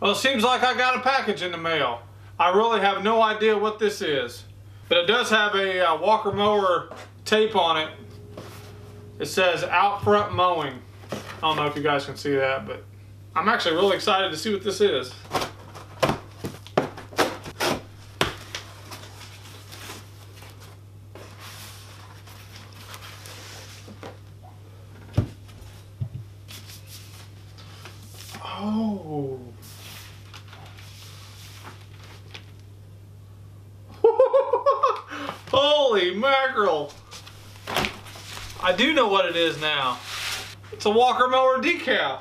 Well, it seems like I got a package in the mail. I really have no idea what this is, but it does have a Walker Mower tape on it. It says out front mowing. I don't know if you guys can see that, but I'm actually really excited to see what this is. Oh. Holy mackerel. I do know what it is now. It's a Walker Mower decal.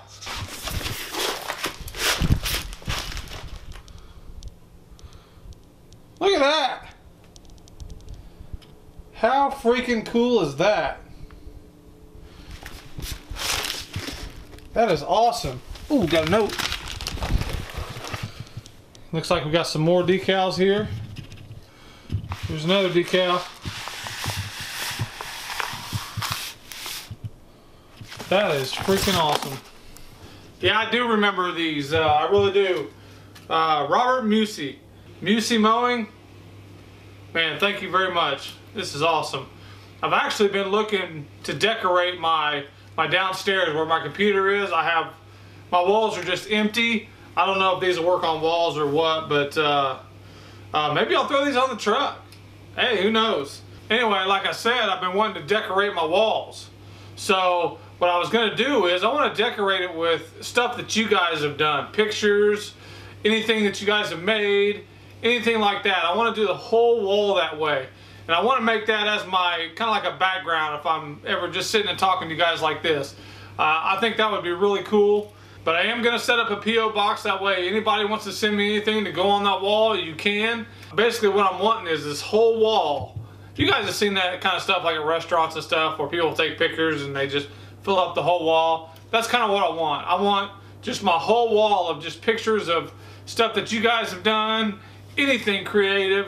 Look at that. How freaking cool is that? That is awesome. Ooh, got a note. Looks like we got some more decals here. Here's another decal. That is freaking awesome. Yeah, I do remember these. I really do. Robert Musi. Musi Mowing. Man, thank you very much. This is awesome. I've actually been looking to decorate my downstairs where my computer is. I have... my walls are just empty. I don't know if these will work on walls or what, but maybe I'll throw these on the truck. Hey, who knows? Anyway, like I said, I've been wanting to decorate my walls. So what I was going to do is I want to decorate it with stuff that you guys have done. Pictures, anything that you guys have made, anything like that. I want to do the whole wall that way. And I want to make that as my kind of like a background if I'm ever just sitting and talking to you guys like this. I think that would be really cool. But I am going to set up a P.O. box, that way anybody wants to send me anything to go on that wall, you can. Basically what I'm wanting is this whole wall. You guys have seen that kind of stuff like at restaurants and stuff where people take pictures and they just fill up the whole wall. That's kind of what I want. I want just my whole wall of just pictures of stuff that you guys have done, anything creative,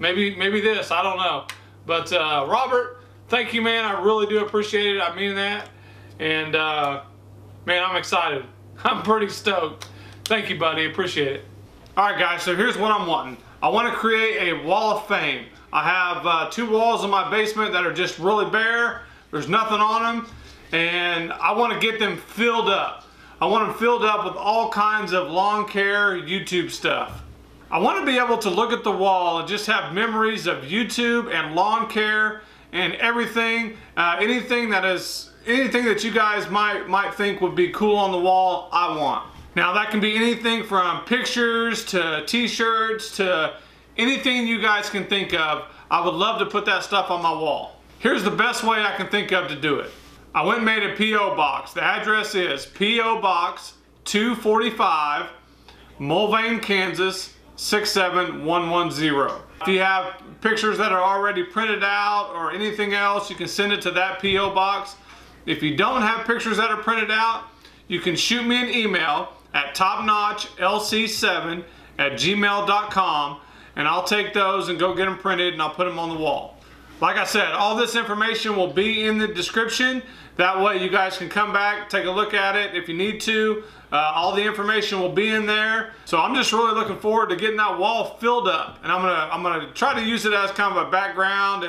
maybe this, I don't know. But Robert, thank you, man. I really do appreciate it. I mean that. And man, I'm excited. I'm pretty stoked. Thank you, buddy. Appreciate it. All right, guys, so here's what I'm wanting. I want to create a wall of fame. I have two walls in my basement that are just really bare. There's nothing on them, and I want to get them filled up. I want them filled up with all kinds of lawn care, YouTube stuff. I want to be able to look at the wall and just have memories of YouTube and lawn care and everything, anything that you guys might think would be cool on the wall, I want. Now that can be anything from pictures to t-shirts to anything you guys can think of. I would love to put that stuff on my wall. Here's the best way I can think of to do it. I went and made a P.O. box. The address is P.O. Box 245, Mulvane, Kansas 67110. If you have pictures that are already printed out or anything else, you can send it to that P.O. box. If you don't have pictures that are printed out, you can shoot me an email at topnotchlc7@gmail.com, and I'll take those and go get them printed and I'll put them on the wall. Like I said, all this information will be in the description. That way you guys can come back, take a look at it if you need to. All the information will be in there. So I'm just really looking forward to getting that wall filled up. And I'm gonna try to use it as kind of a background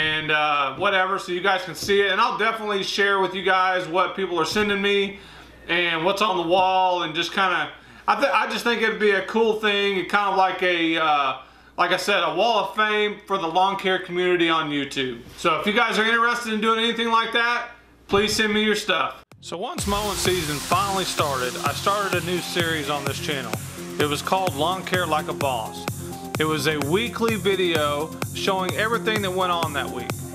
and whatever, so you guys can see it. And I'll definitely share with you guys what people are sending me and what's on the wall, and just kind of, I just think it'd be a cool thing, kind of like a like I said, a wall of fame for the lawn care community on YouTube. So if you guys are interested in doing anything like that, please send me your stuff. So once mowing season finally started, I started a new series on this channel. It was called Lawn Care Like a Boss. It was a weekly video showing everything that went on that week.